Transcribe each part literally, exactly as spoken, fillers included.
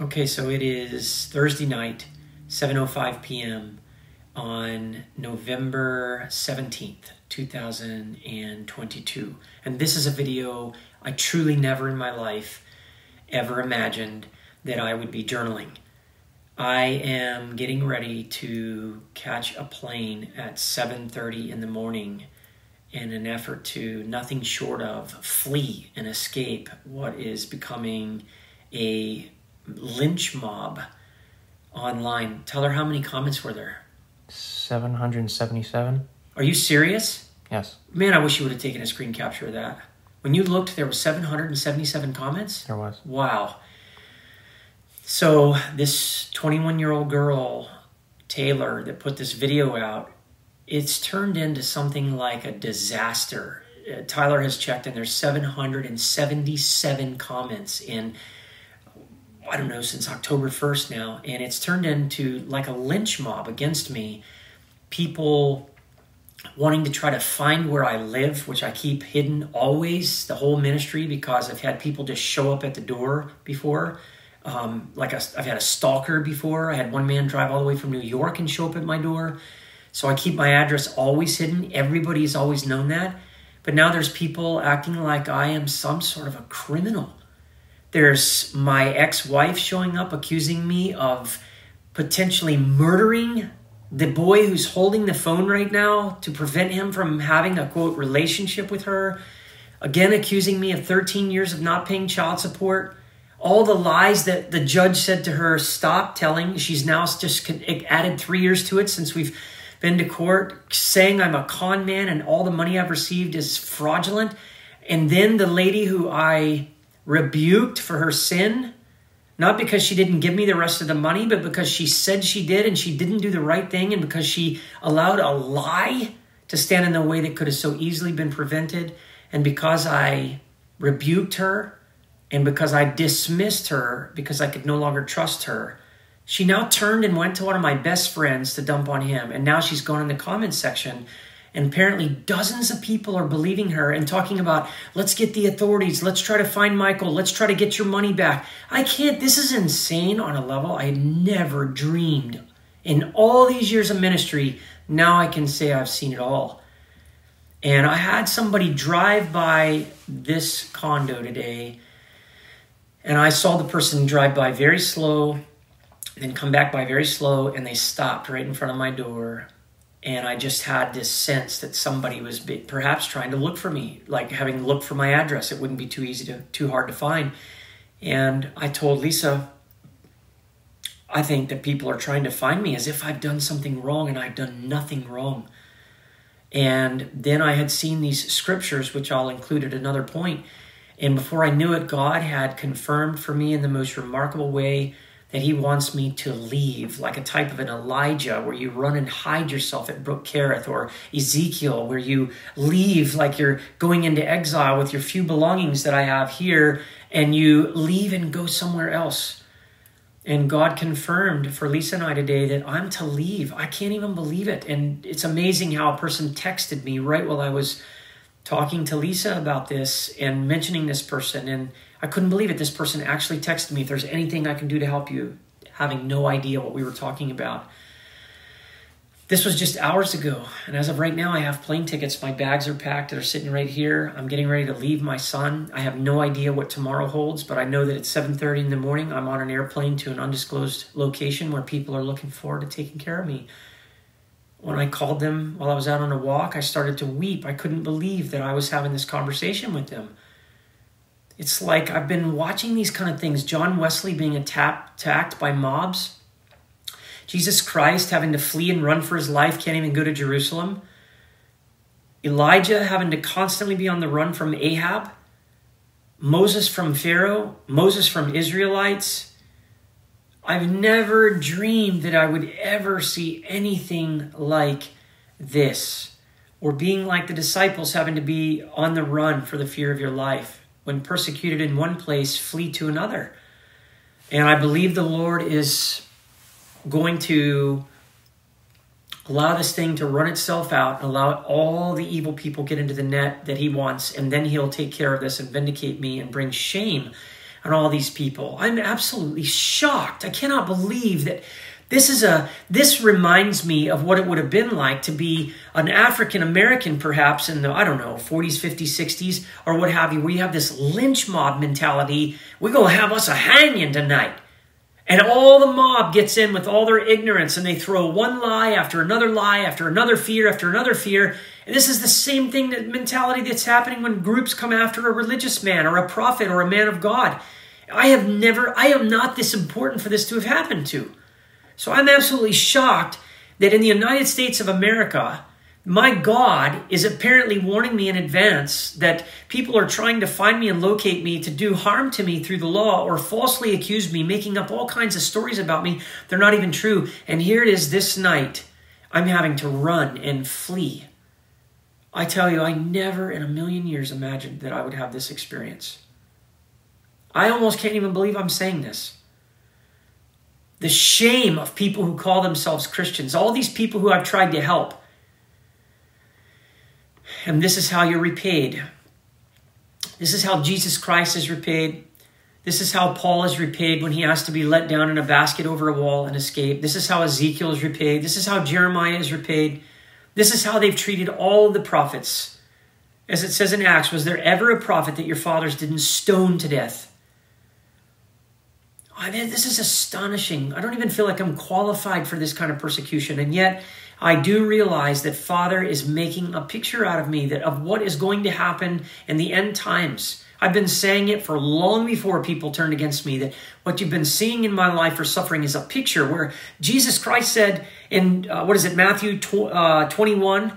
Okay, so it is Thursday night, seven oh five p.m. on November seventeenth, two thousand twenty-two. And this is a video I truly never in my life ever imagined that I would be journaling. I am getting ready to catch a plane at seven thirty in the morning in an effort to nothing short of flee and escape what is becoming a lynch mob online. Tyler, how many comments were there? seven hundred seventy-seven. Are you serious? Yes. Man, I wish you would have taken a screen capture of that. When you looked, there were seven hundred seventy-seven comments? There was. Wow. So this twenty-one-year-old girl, Taylor, that put this video out, it's turned into something like a disaster. Uh, Tyler has checked, and there's seven hundred seventy-seven comments in, I don't know, since October first now, and it's turned into like a lynch mob against me. People wanting to try to find where I live, which I keep hidden always, the whole ministry, because I've had people just show up at the door before. Um, like a, I've had a stalker before. I had one man drive all the way from New York and show up at my door. So I keep my address always hidden. Everybody's always known that. But now there's people acting like I am some sort of a criminal. There's my ex-wife showing up accusing me of potentially murdering the boy who's holding the phone right now to prevent him from having a, quote, relationship with her. Again, accusing me of thirteen years of not paying child support. All the lies that the judge said to her, stop telling. She's now just added three years to it since we've been to court, saying I'm a con man and all the money I've received is fraudulent. And then the lady who I rebuked for her sin, not because she didn't give me the rest of the money, but because she said she did and she didn't do the right thing and because she allowed a lie to stand in the way that could have so easily been prevented. And because I rebuked her, and because I dismissed her, because I could no longer trust her, she now turned and went to one of my best friends to dump on him. And now she's gone in the comment section. And apparently dozens of people are believing her and talking about, let's get the authorities. Let's try to find Michael. Let's try to get your money back. I can't. This is insane on a level I had never dreamed. In all these years of ministry, now I can say I've seen it all. And I had somebody drive by this condo today, and I saw the person drive by very slow, then come back by very slow, and they stopped right in front of my door. And I just had this sense that somebody was perhaps trying to look for me, like having looked for my address. It wouldn't be too easy to, too hard to find. And I told Lisa, I think that people are trying to find me as if I've done something wrong, and I've done nothing wrong. And then I had seen these scriptures, which I'll include at another point. And before I knew it, God had confirmed for me in the most remarkable way that he wants me to leave, like a type of an Elijah where you run and hide yourself at Brook Kerith, or Ezekiel where you leave like you're going into exile with your few belongings that I have here, and you leave and go somewhere else. And God confirmed for Lisa and I today that I'm to leave. I can't even believe it. And it's amazing how a person texted me right while I was talking to Lisa about this and mentioning this person, and I couldn't believe it. This person actually texted me, if there's anything I can do to help you, having no idea what we were talking about. This was just hours ago, and as of right now, I have plane tickets. My bags are packed. They're sitting right here. I'm getting ready to leave my son. I have no idea what tomorrow holds, but I know that at seven thirty in the morning, I'm on an airplane to an undisclosed location where people are looking forward to taking care of me. When I called them while I was out on a walk, I started to weep. I couldn't believe that I was having this conversation with them. It's like I've been watching these kind of things. John Wesley being attacked by mobs. Jesus Christ having to flee and run for his life, can't even go to Jerusalem. Elijah having to constantly be on the run from Ahab. Moses from Pharaoh. Moses from Israelites. I've never dreamed that I would ever see anything like this, or being like the disciples having to be on the run for the fear of your life. When persecuted in one place, flee to another. And I believe the Lord is going to allow this thing to run itself out, and allow all the evil people get into the net that he wants, and then he'll take care of this and vindicate me and bring shame on all these people. I'm absolutely shocked. I cannot believe that this is a, this reminds me of what it would have been like to be an African American, perhaps in the, I don't know, forties, fifties, sixties, or what have you, where you have this lynch mob mentality. We're going to have us a hanging tonight. And all the mob gets in with all their ignorance, and they throw one lie after another lie, after another fear, after another fear. And this is the same thing, that mentality that's happening when groups come after a religious man or a prophet or a man of God. I have never, I am not this important for this to have happened to. So I'm absolutely shocked that in the United States of America, my God is apparently warning me in advance that people are trying to find me and locate me to do harm to me through the law, or falsely accuse me, making up all kinds of stories about me. They're not even true. And here it is this night. I'm having to run and flee. I tell you, I never in a million years imagined that I would have this experience. I almost can't even believe I'm saying this. The shame of people who call themselves Christians, all these people who I've tried to help. And this is how you're repaid. This is how Jesus Christ is repaid. This is how Paul is repaid when he has to be let down in a basket over a wall and escape. This is how Ezekiel is repaid. This is how Jeremiah is repaid. This is how they've treated all of the prophets. As it says in Acts, was there ever a prophet that your fathers didn't stone to death? I mean, this is astonishing. I don't even feel like I'm qualified for this kind of persecution. And yet, I do realize that Father is making a picture out of me that of what is going to happen in the end times. I've been saying it for long before people turned against me, that what you've been seeing in my life or suffering is a picture, where Jesus Christ said in, uh, what is it, Matthew uh, twenty-one,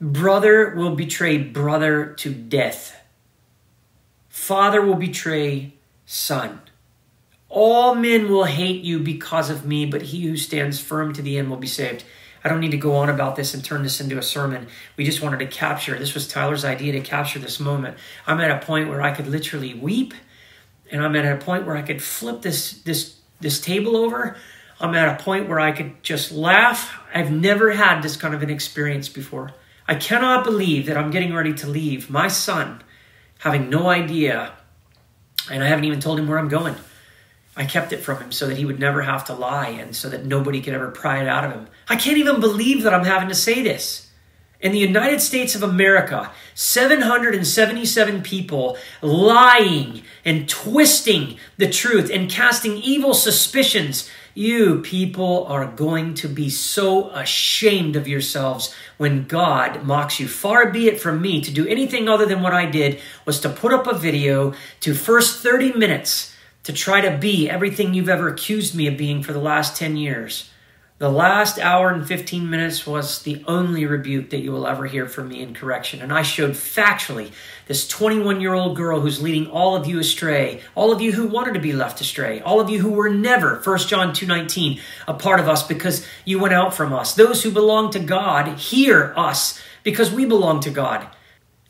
brother will betray brother to death. Father will betray son. All men will hate you because of me, but he who stands firm to the end will be saved. I don't need to go on about this and turn this into a sermon. We just wanted to capture. This was Tyler's idea, to capture this moment. I'm at a point where I could literally weep, and I'm at a point where I could flip this this this table over. I'm at a point where I could just laugh. I've never had this kind of an experience before. I cannot believe that I'm getting ready to leave my son, having no idea, and I haven't even told him where I'm going. I kept it from him so that he would never have to lie, and so that nobody could ever pry it out of him. I can't even believe that I'm having to say this. In the United States of America, seven hundred seventy-seven people lying and twisting the truth and casting evil suspicions. You people are going to be so ashamed of yourselves when God mocks you. Far be it from me to do anything other than what I did, was to put up a video to first thirty minutes to try to be everything you've ever accused me of being for the last ten years. The last hour and fifteen minutes was the only rebuke that you will ever hear from me in correction. And I showed factually this twenty-one-year-old girl who's leading all of you astray, all of you who wanted to be left astray, all of you who were never, First John two nineteen, a part of us because you went out from us. Those who belong to God hear us because we belong to God.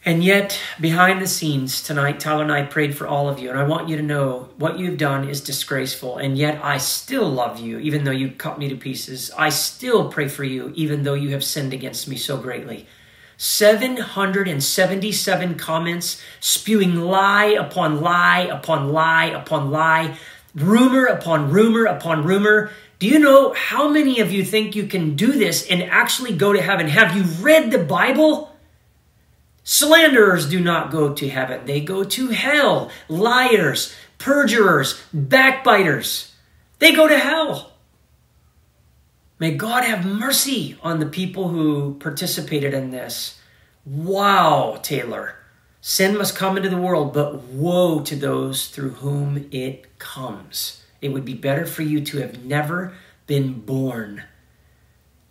And yet, behind the scenes tonight, Tyler and I prayed for all of you. And I want you to know what you've done is disgraceful. And yet, I still love you, even though you cut me to pieces. I still pray for you, even though you have sinned against me so greatly. seven hundred seventy-seven comments, spewing lie upon lie upon lie upon lie, rumor upon rumor upon rumor. Do you know how many of you think you can do this and actually go to heaven? Have you read the Bible? Slanderers do not go to heaven. They go to hell. Liars, perjurers, backbiters. They go to hell. May God have mercy on the people who participated in this. Wow, Taylor. Sin must come into the world, but woe to those through whom it comes. It would be better for you to have never been born.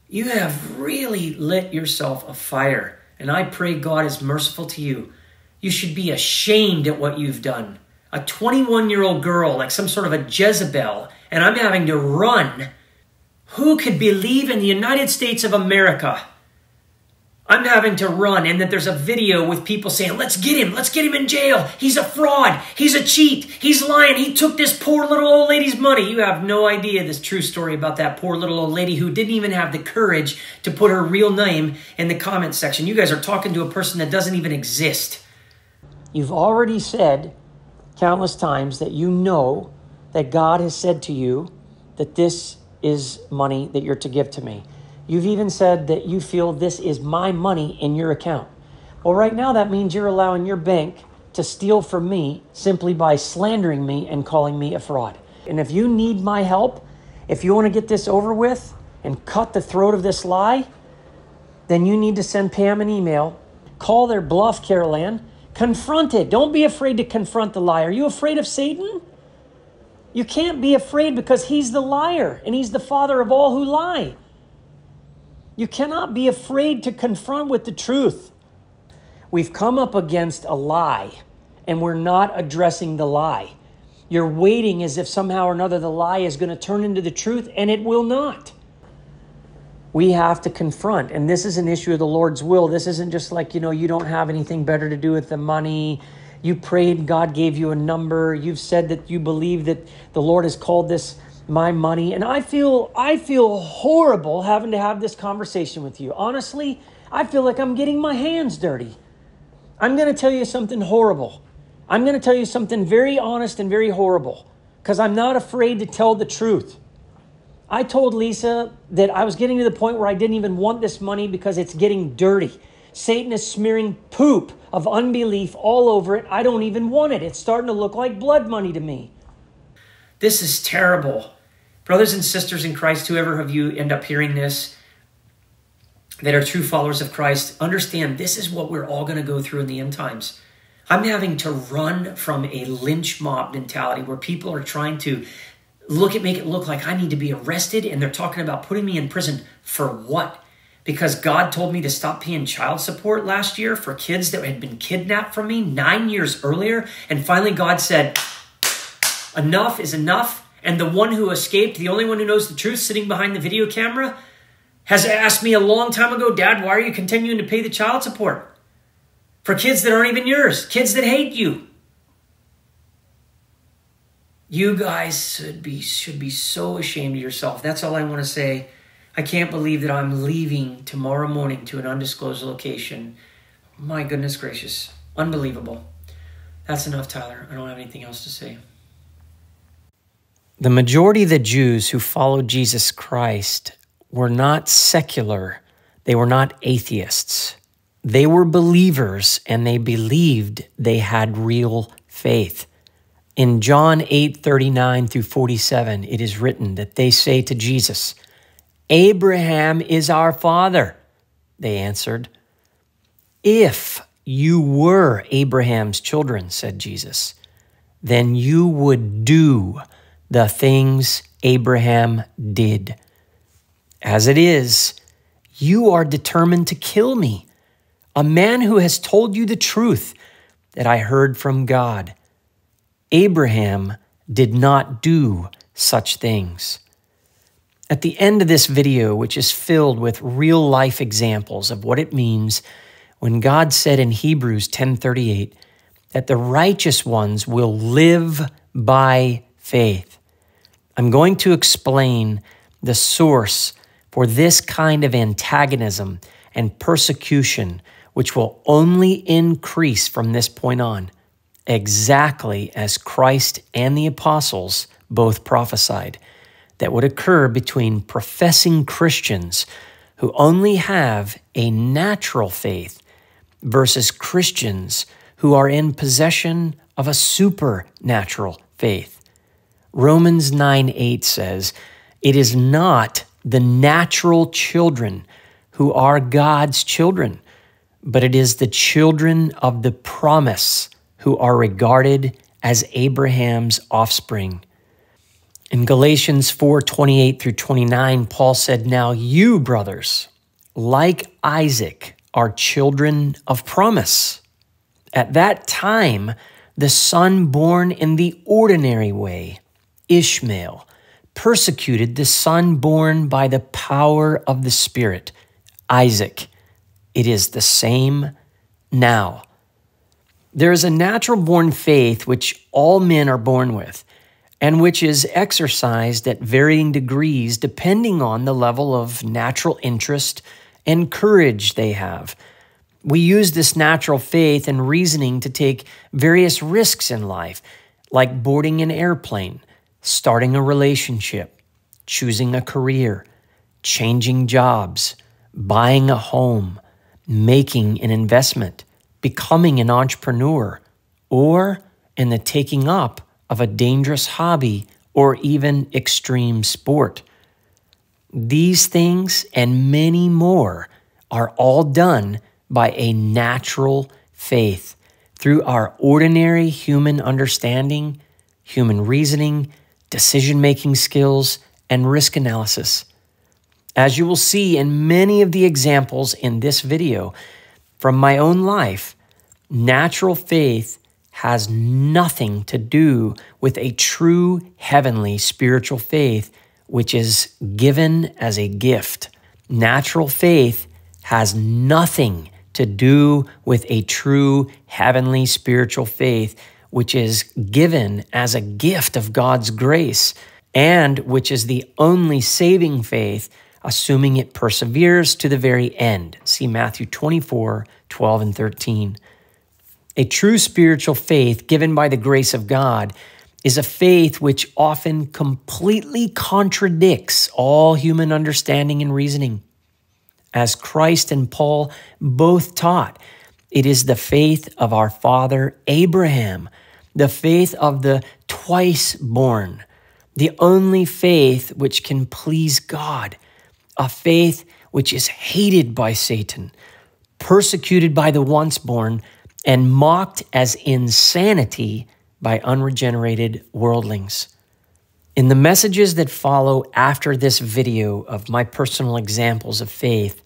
You have really lit yourself afire. And I pray God is merciful to you. You should be ashamed at what you've done. A twenty-one-year-old girl, like some sort of a Jezebel, and I'm having to run. Who could believe in the United States of America? I'm having to run, and that there's a video with people saying, let's get him, let's get him in jail. He's a fraud, he's a cheat, he's lying. He took this poor little old lady's money. You have no idea this true story about that poor little old lady who didn't even have the courage to put her real name in the comment section. You guys are talking to a person that doesn't even exist. You've already said countless times that you know that God has said to you that this is money that you're to give to me. You've even said that you feel this is my money in your account. Well, right now that means you're allowing your bank to steal from me simply by slandering me and calling me a fraud. And if you need my help, if you want to get this over with and cut the throat of this lie, then you need to send Pam an email, call their bluff, Carol Ann, confront it. Don't be afraid to confront the lie. Are you afraid of Satan? You can't be afraid because he's the liar and he's the father of all who lie. You cannot be afraid to confront with the truth. We've come up against a lie and we're not addressing the lie. You're waiting as if somehow or another the lie is going to turn into the truth, and it will not. We have to confront, and this is an issue of the Lord's will. This isn't just like, you know, you don't have anything better to do with the money. You prayed, God gave you a number. You've said that you believe that the Lord has called this my money. And I feel, I feel horrible having to have this conversation with you. Honestly, I feel like I'm getting my hands dirty. I'm going to tell you something horrible. I'm going to tell you something very honest and very horrible because I'm not afraid to tell the truth. I told Lisa that I was getting to the point where I didn't even want this money because it's getting dirty. Satan is smearing poop of unbelief all over it. I don't even want it. It's starting to look like blood money to me. This is terrible. Brothers and sisters in Christ, whoever of you end up hearing this, that are true followers of Christ, understand this is what we're all going to go through in the end times. I'm having to run from a lynch mob mentality where people are trying to look at, make it look like I need to be arrested, and they're talking about putting me in prison for what? Because God told me to stop paying child support last year for kids that had been kidnapped from me nine years earlier, and finally God said, enough is enough, and the one who escaped, the only one who knows the truth sitting behind the video camera, has asked me a long time ago, Dad, why are you continuing to pay the child support for kids that aren't even yours, kids that hate you? You guys should be, should be so ashamed of yourself. That's all I want to say. I can't believe that I'm leaving tomorrow morning to an undisclosed location. My goodness gracious. Unbelievable. That's enough, Tyler. I don't have anything else to say. The majority of the Jews who followed Jesus Christ were not secular. They were not atheists. They were believers, and they believed they had real faith. In John eight, thirty-nine through forty-seven, it is written that they say to Jesus, Abraham is our father. They answered, if you were Abraham's children, said Jesus, then you would do the things Abraham did. As it is, you are determined to kill me, a man who has told you the truth that I heard from God. Abraham did not do such things. At the end of this video, which is filled with real-life examples of what it means when God said in Hebrews ten thirty-eight that the righteous ones will live by faith, I'm going to explain the source for this kind of antagonism and persecution, which will only increase from this point on, exactly as Christ and the apostles both prophesied, that would occur between professing Christians who only have a natural faith versus Christians who are in possession of a supernatural faith. Romans nine eight says, it is not the natural children who are God's children, but it is the children of the promise who are regarded as Abraham's offspring. In Galatians four, twenty-eight through twenty-nine, Paul said, now you, brothers, like Isaac, are children of promise. At that time, the son born in the ordinary way, Ishmael, persecuted the son born by the power of the Spirit, Isaac. It is the same now. There is a natural-born faith which all men are born with, and which is exercised at varying degrees depending on the level of natural interest and courage they have. We use this natural faith and reasoning to take various risks in life, like boarding an airplane, starting a relationship, choosing a career, changing jobs, buying a home, making an investment, becoming an entrepreneur, or in the taking up of a dangerous hobby or even extreme sport. These things and many more are all done by a natural faith through our ordinary human understanding, human reasoning, decision-making skills, and risk analysis. As you will see in many of the examples in this video, from my own life, natural faith has nothing to do with a true heavenly spiritual faith, which is given as a gift. Natural faith has nothing to do with a true heavenly spiritual faith, which is given as a gift of God's grace, and which is the only saving faith, assuming it perseveres to the very end. See Matthew twenty-four, twelve, and thirteen. A true spiritual faith given by the grace of God is a faith which often completely contradicts all human understanding and reasoning. As Christ and Paul both taught, it is the faith of our father Abraham, the faith of the twice-born, the only faith which can please God, a faith which is hated by Satan, persecuted by the once-born, and mocked as insanity by unregenerated worldlings. In the messages that follow after this video of my personal examples of faith,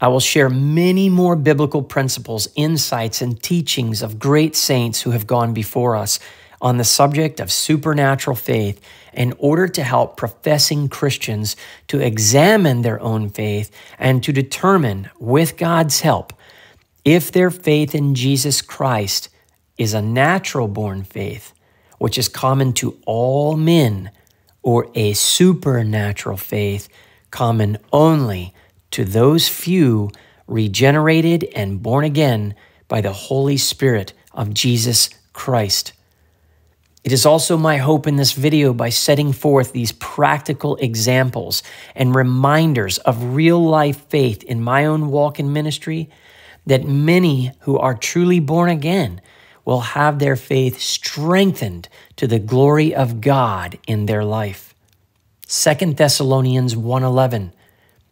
I will share many more biblical principles, insights, and teachings of great saints who have gone before us on the subject of supernatural faith in order to help professing Christians to examine their own faith and to determine, with God's help, if their faith in Jesus Christ is a natural-born faith, which is common to all men, or a supernatural faith common only to those few regenerated and born again by the Holy Spirit of Jesus Christ. It is also my hope in this video, by setting forth these practical examples and reminders of real-life faith in my own walk in ministry, that many who are truly born again will have their faith strengthened to the glory of God in their life. Second Thessalonians one eleven,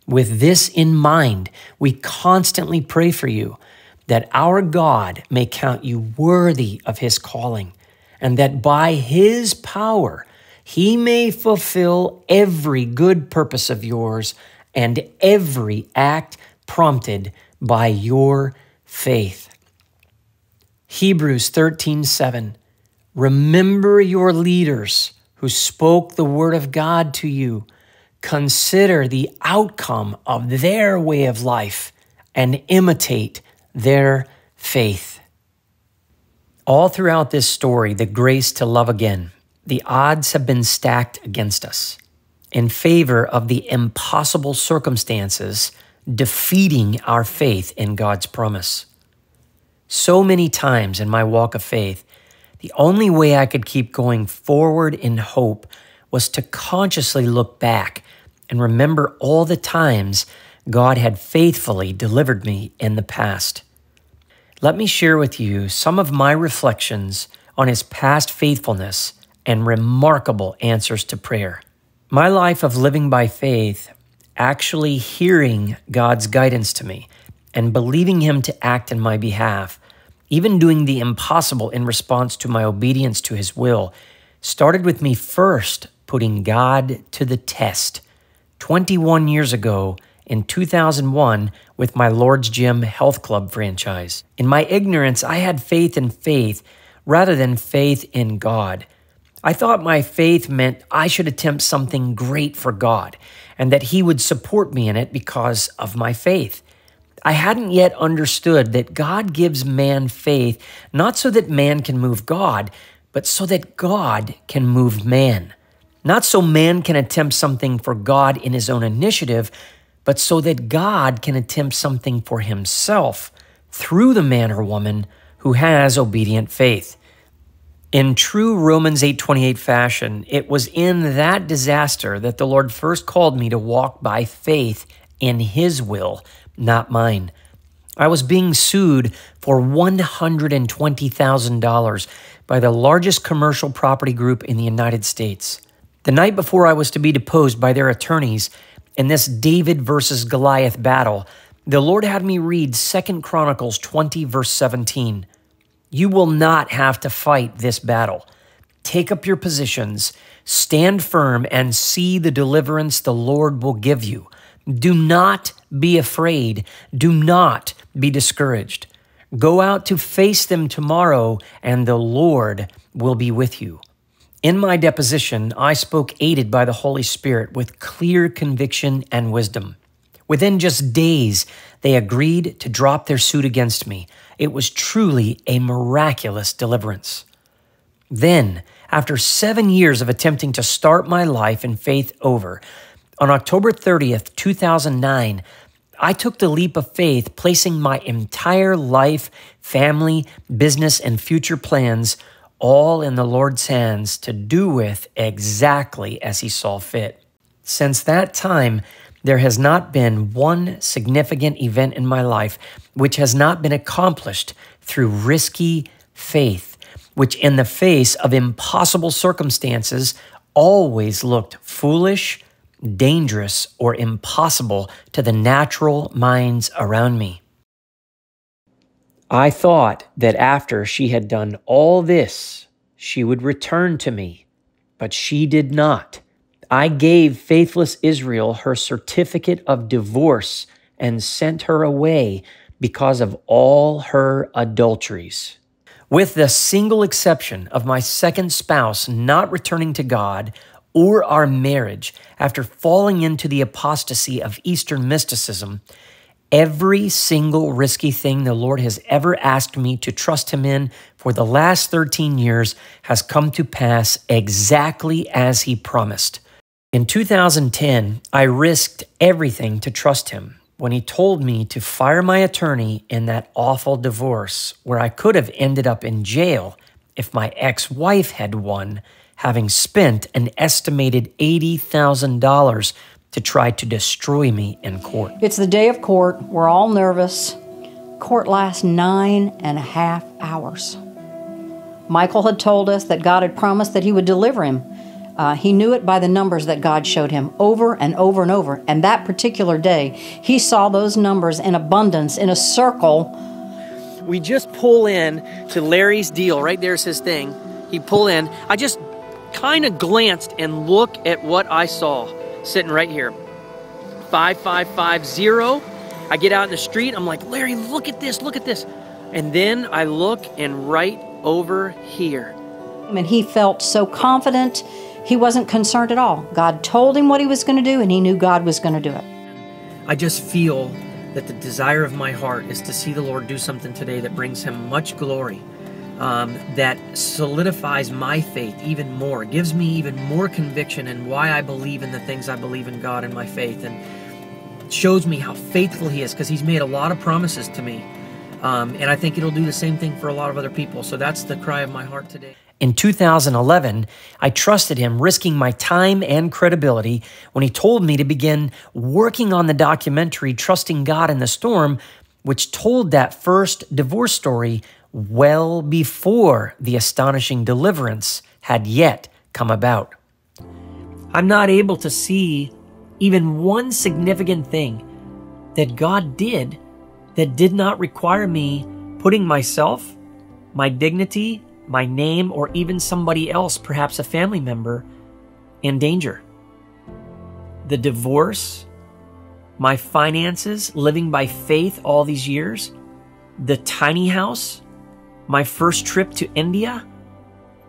with this in mind, we constantly pray for you, that our God may count you worthy of his calling, and that by his power he may fulfill every good purpose of yours and every act prompted by your faith. Hebrews thirteen seven, remember your leaders who spoke the word of God to you. Consider the outcome of their way of life and imitate their faith. All throughout this story, The Grace to Love Again, the odds have been stacked against us in favor of the impossible circumstances defeating our faith in God's promise. So many times in my walk of faith, the only way I could keep going forward in hope was to consciously look back and remember all the times God had faithfully delivered me in the past. Let me share with you some of my reflections on his past faithfulness and remarkable answers to prayer. My life of living by faith, actually hearing God's guidance to me and believing him to act in my behalf, even doing the impossible in response to my obedience to his will, started with me first putting God to the test twenty-one years ago in two thousand one with my Lord's Gym Health Club franchise. In my ignorance, I had faith in faith rather than faith in God. I thought my faith meant I should attempt something great for God and that he would support me in it because of my faith. I hadn't yet understood that God gives man faith, not so that man can move God, but so that God can move man. Not so man can attempt something for God in his own initiative, but so that God can attempt something for himself through the man or woman who has obedient faith. In true Romans eight twenty-eight fashion, it was in that disaster that the Lord first called me to walk by faith in His will, not mine. I was being sued for one hundred twenty thousand dollars by the largest commercial property group in the United States. The night before I was to be deposed by their attorneys in this David versus Goliath battle, the Lord had me read Second Chronicles twenty, verse seventeen. You will not have to fight this battle. Take up your positions, stand firm, and see the deliverance the Lord will give you. Do not be afraid. Do not be discouraged. Go out to face them tomorrow, and the Lord will be with you. In my deposition, I spoke aided by the Holy Spirit with clear conviction and wisdom. Within just days, they agreed to drop their suit against me. It was truly a miraculous deliverance. Then, after seven years of attempting to start my life in faith over, on October thirtieth, two thousand nine, I took the leap of faith, placing my entire life, family, business, and future plans all in the Lord's hands to do with exactly as He saw fit. Since that time, there has not been one significant event in my life which has not been accomplished through risky faith, which in the face of impossible circumstances always looked foolish, dangerous, or impossible to the natural minds around me. I thought that after she had done all this, she would return to me, but she did not. I gave faithless Israel her certificate of divorce and sent her away because of all her adulteries. With the single exception of my second spouse not returning to God or our marriage after falling into the apostasy of Eastern mysticism, every single risky thing the Lord has ever asked me to trust Him in for the last thirteen years has come to pass exactly as He promised. In two thousand ten, I risked everything to trust Him when He told me to fire my attorney in that awful divorce where I could have ended up in jail if my ex-wife had won, having spent an estimated eighty thousand dollars to try to destroy me in court. It's the day of court. We're all nervous. Court lasts nine and a half hours. Michael had told us that God had promised that He would deliver him. Uh, he knew it by the numbers that God showed him over and over and over. And that particular day, he saw those numbers in abundance, in a circle. We just pull in to Larry's deal. Right there's his thing. He pulled in. I just kind of glanced and look at what I saw sitting right here. five five five zero. I get out in the street. I'm like, Larry, look at this. Look at this. And then I look and right over here. And he felt so confident. He wasn't concerned at all. God told him what He was going to do, and he knew God was going to do it. I just feel that the desire of my heart is to see the Lord do something today that brings Him much glory, um, that solidifies my faith even more, gives me even more conviction in why I believe in the things I believe in God and my faith, and shows me how faithful He is, because He's made a lot of promises to me. Um, and I think it'll do the same thing for a lot of other people. So that's the cry of my heart today. In two thousand eleven, I trusted Him, risking my time and credibility when He told me to begin working on the documentary Trusting God in the Storm, which told that first divorce story well before the astonishing deliverance had yet come about. I'm not able to see even one significant thing that God did that did not require me putting myself, my dignity, my name, or even somebody else, perhaps a family member, in danger. The divorce, my finances, living by faith all these years, the tiny house, my first trip to India,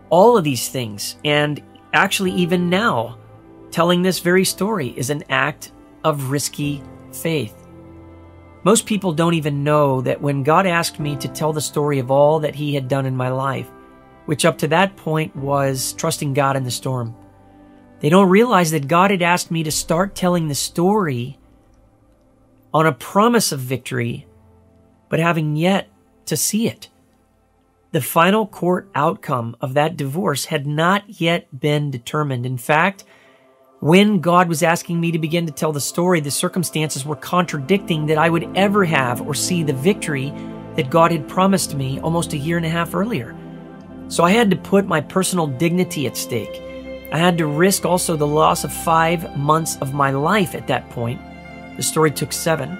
all of these things, and actually even now, telling this very story is an act of risky faith. Most people don't even know that when God asked me to tell the story of all that He had done in my life, which up to that point was trusting God in the storm, they don't realize that God had asked me to start telling the story on a promise of victory, but having yet to see it. The final court outcome of that divorce had not yet been determined. In fact, when God was asking me to begin to tell the story, the circumstances were contradicting that I would ever have or see the victory that God had promised me almost a year and a half earlier. So I had to put my personal dignity at stake. I had to risk also the loss of five months of my life at that point. The story took seven.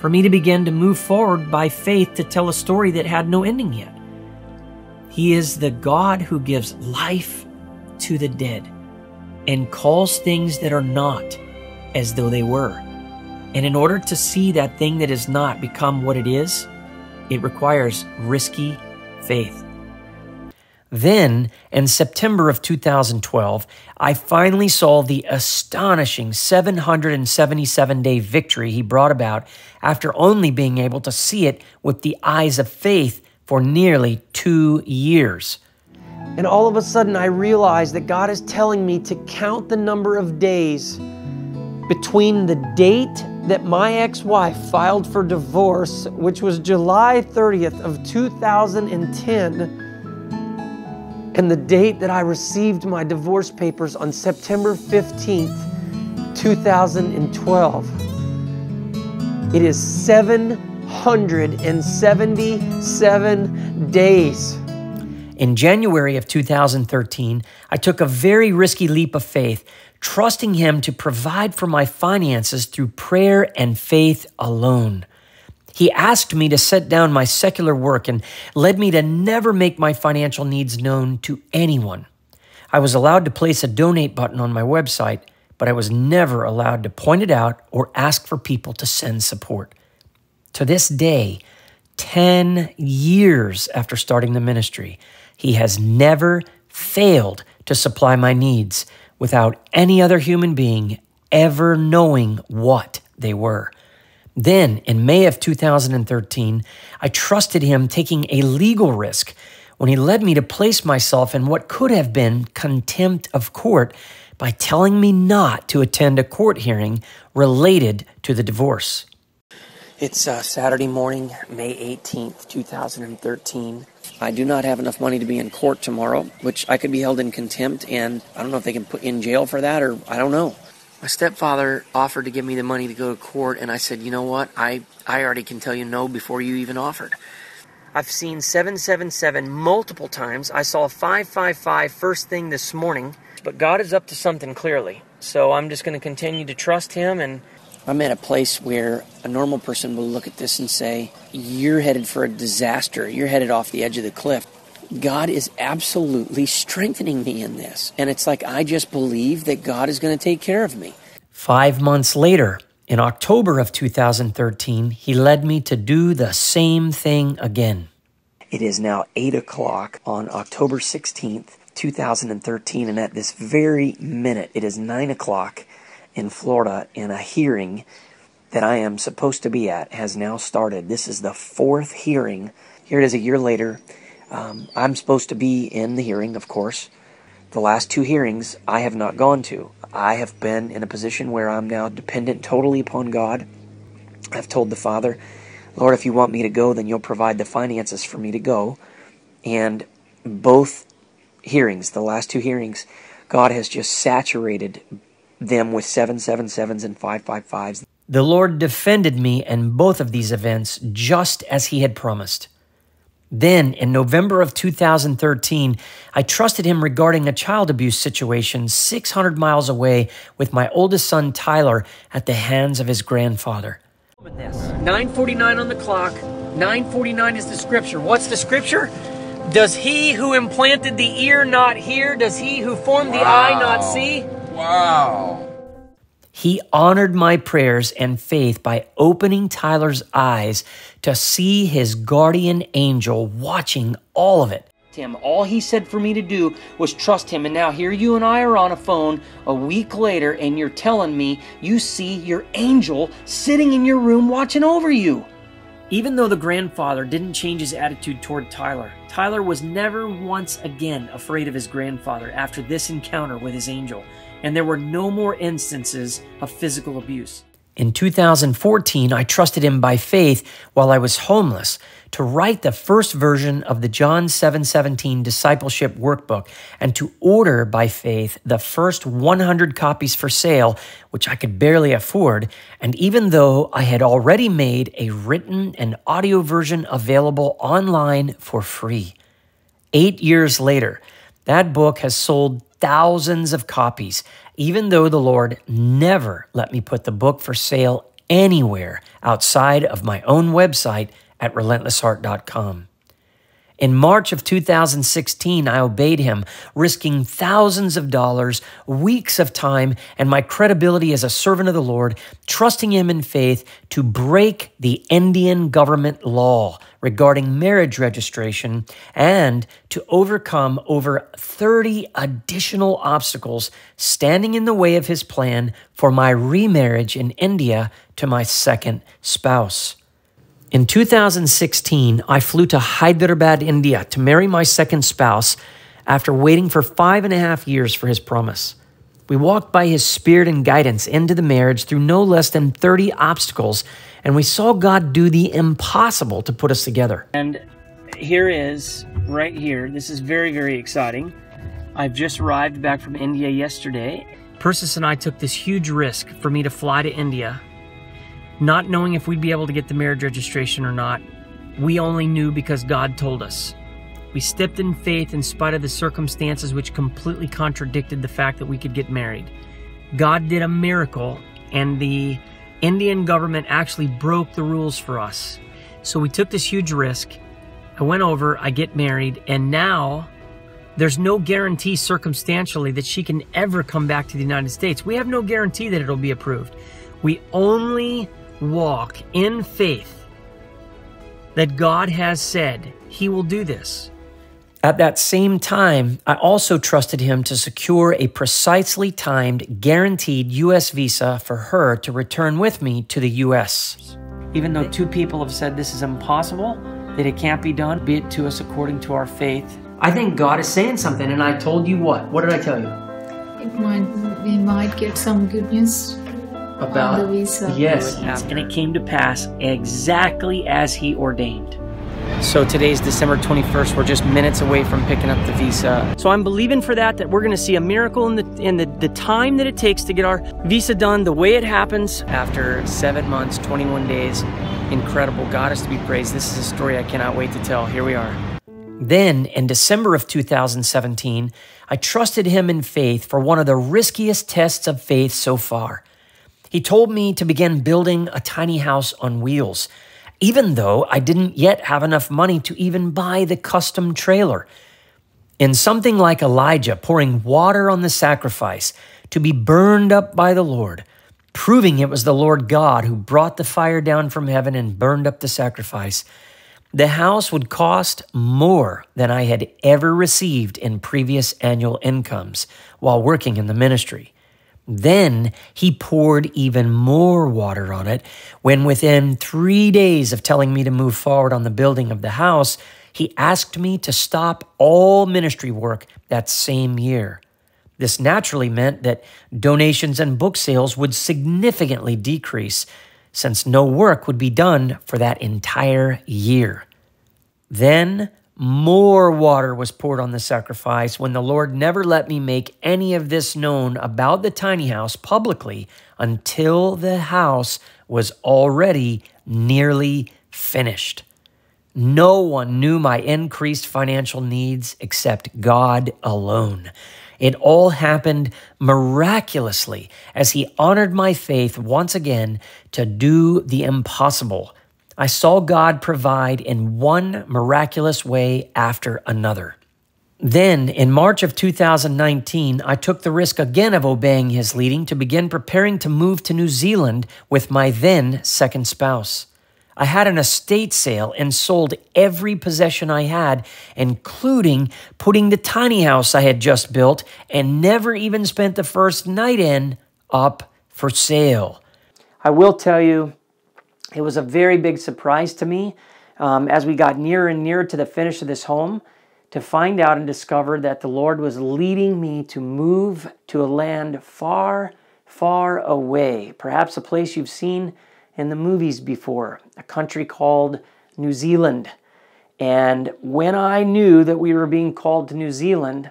For me to begin to move forward by faith to tell a story that had no ending yet. He is the God who gives life to the dead and calls things that are not as though they were. And in order to see that thing that is not become what it is, it requires risky faith. Then, in September of two thousand twelve, I finally saw the astonishing seven hundred seventy-seven day victory he brought about after only being able to see it with the eyes of faith for nearly two years. And all of a sudden, I realized that God is telling me to count the number of days between the date that my ex-wife filed for divorce, which was July thirtieth of two thousand ten, and the date that I received my divorce papers on September fifteenth, two thousand twelve. It is seven hundred seventy-seven days. In January of two thousand thirteen, I took a very risky leap of faith, trusting Him to provide for my finances through prayer and faith alone. He asked me to set down my secular work and led me to never make my financial needs known to anyone. I was allowed to place a donate button on my website, but I was never allowed to point it out or ask for people to send support. To this day, ten years after starting the ministry, He has never failed to supply my needs without any other human being ever knowing what they were. Then, in May of two thousand thirteen, I trusted Him, taking a legal risk when He led me to place myself in what could have been contempt of court by telling me not to attend a court hearing related to the divorce. It's uh, Saturday morning, May eighteenth, two thousand thirteen. I do not have enough money to be in court tomorrow, which I could be held in contempt, and I don't know if they can put in jail for that, or I don't know. My stepfather offered to give me the money to go to court, and I said, you know what, I, I already can tell you no before you even offered. I've seen seven seven seven multiple times. I saw five five five first thing this morning, but God is up to something clearly. So I'm just going to continue to trust Him. And I'm at a place where a normal person will look at this and say, you're headed for a disaster. You're headed off the edge of the cliff. God is absolutely strengthening me in this. And it's like, I just believe that God is going to take care of me. Five months later, in October of two thousand thirteen, He led me to do the same thing again. It is now eight o'clock on October sixteenth, two thousand thirteen, and at this very minute, it is nine o'clock in Florida, and a hearing that I am supposed to be at has now started. This is the fourth hearing. Here it is a year later. Um, I'm supposed to be in the hearing, of course. The last two hearings I have not gone to. I have been in a position where I'm now dependent totally upon God. I've told the Father, Lord, if you want me to go, then you'll provide the finances for me to go. And both hearings, the last two hearings, God has just saturated them with seven seven sevens and five five fives. The Lord defended me in both of these events just as He had promised. Then, in November of two thousand thirteen, I trusted Him regarding a child abuse situation six hundred miles away with my oldest son, Tyler, at the hands of his grandfather. nine forty-nine on the clock. nine forty-nine is the scripture. What's the scripture? Does He who implanted the ear not hear? Does He who formed the wow. eye not see? Wow. He honored my prayers and faith by opening Tyler's eyes to see his guardian angel watching all of it. Tim, all He said for me to do was trust Him. And now here you and I are on a phone a week later, and you're telling me you see your angel sitting in your room watching over you. Even though the grandfather didn't change his attitude toward Tyler, Tyler was never once again afraid of his grandfather after this encounter with his angel. And there were no more instances of physical abuse. In two thousand fourteen, I trusted him by faith while I was homeless to write the first version of the John seven seventeen discipleship workbook and to order by faith the first one hundred copies for sale, which I could barely afford. And even though I had already made a written and audio version available online for free. Eight years later, that book has sold thousands of copies, even though the Lord never let me put the book for sale anywhere outside of my own website at relentless heart dot com. In March of two thousand sixteen, I obeyed him, risking thousands of dollars, weeks of time, and my credibility as a servant of the Lord, trusting him in faith to break the Indian government law regarding marriage registration and to overcome over thirty additional obstacles standing in the way of his plan for my remarriage in India to my second spouse. In two thousand sixteen, I flew to Hyderabad, India to marry my second spouse after waiting for five and a half years for his promise. We walked by his spirit and guidance into the marriage through no less than thirty obstacles, and we saw God do the impossible to put us together. And here is, right here, this is very, very exciting. I've just arrived back from India yesterday. Persis and I took this huge risk for me to fly to India, not knowing if we'd be able to get the marriage registration or not. We only knew because God told us. We stepped in faith in spite of the circumstances which completely contradicted the fact that we could get married. God did a miracle, and the Indian government actually broke the rules for us. So we took this huge risk. I went over, I get married, and now there's no guarantee circumstantially that she can ever come back to the United States. We have no guarantee that it'll be approved. We only walk in faith that God has said he will do this. At that same time, I also trusted him to secure a precisely timed, guaranteed U S visa for her to return with me to the U S. Even though two people have said this is impossible, that it can't be done, be it to us according to our faith. I think God is saying something, and I told you what? What did I tell you? It might, we might get some good news about the visa. Yes, and it came to pass exactly as he ordained. So today's December twenty-first. We're just minutes away from picking up the visa. So I'm believing for that, that we're going to see a miracle in the in the, the time that it takes to get our visa done, the way it happens. After seven months, twenty-one days, incredible. God is to be praised. This is a story I cannot wait to tell. Here we are. Then, in December of two thousand seventeen, I trusted him in faith for one of the riskiest tests of faith so far. He told me to begin building a tiny house on wheels, even though I didn't yet have enough money to even buy the custom trailer. In something like Elijah pouring water on the sacrifice to be burned up by the Lord, proving it was the Lord God who brought the fire down from heaven and burned up the sacrifice, the house would cost more than I had ever received in previous annual incomes while working in the ministry. Then he poured even more water on it when within three days of telling me to move forward on the building of the house, he asked me to stop all ministry work that same year. This naturally meant that donations and book sales would significantly decrease since no work would be done for that entire year. Then more water was poured on the sacrifice when the Lord never let me make any of this known about the tiny house publicly until the house was already nearly finished. No one knew my increased financial needs except God alone. It all happened miraculously as he honored my faith once again to do the impossible. I saw God provide in one miraculous way after another. Then, in March of two thousand nineteen, I took the risk again of obeying his leading to begin preparing to move to New Zealand with my then second spouse. I had an estate sale and sold every possession I had, including putting the tiny house I had just built and never even spent the first night in up for sale. I will tell you, it was a very big surprise to me um, as we got nearer and nearer to the finish of this home to find out and discover that the Lord was leading me to move to a land far, far away, perhaps a place you've seen in the movies before, a country called New Zealand. And when I knew that we were being called to New Zealand,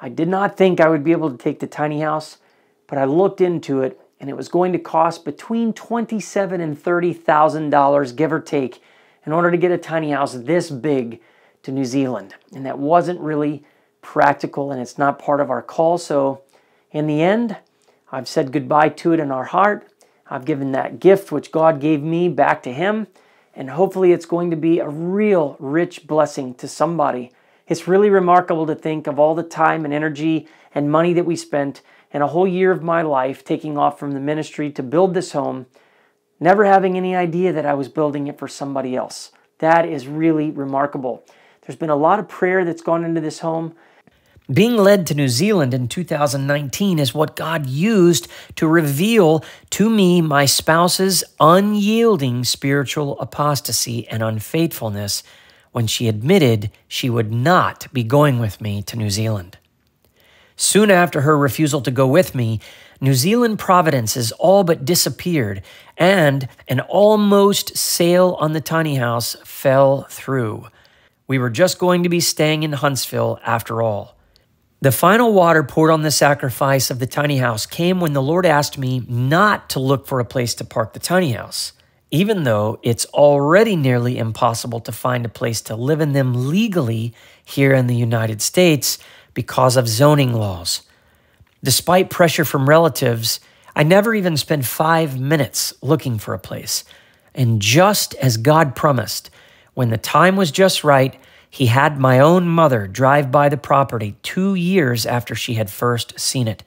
I did not think I would be able to take the tiny house, but I looked into it, and it was going to cost between twenty-seven thousand dollars and thirty thousand dollars, give or take, in order to get a tiny house this big to New Zealand. And that wasn't really practical, and it's not part of our call. So in the end, I've said goodbye to it in our heart. I've given that gift which God gave me back to Him, and hopefully it's going to be a real rich blessing to somebody. It's really remarkable to think of all the time and energy and money that we spent and a whole year of my life taking off from the ministry to build this home, never having any idea that I was building it for somebody else. That is really remarkable. There's been a lot of prayer that's gone into this home. Being led to New Zealand in two thousand nineteen is what God used to reveal to me my spouse's unyielding spiritual apostasy and unfaithfulness when she admitted she would not be going with me to New Zealand. Soon after her refusal to go with me, New Zealand providences all but disappeared, and an almost sale on the tiny house fell through. We were just going to be staying in Huntsville after all. The final water poured on the sacrifice of the tiny house came when the Lord asked me not to look for a place to park the tiny house, even though it's already nearly impossible to find a place to live in them legally here in the United States because of zoning laws. Despite pressure from relatives, I never even spent five minutes looking for a place. And just as God promised, when the time was just right, He had my own mother drive by the property two years after she had first seen it.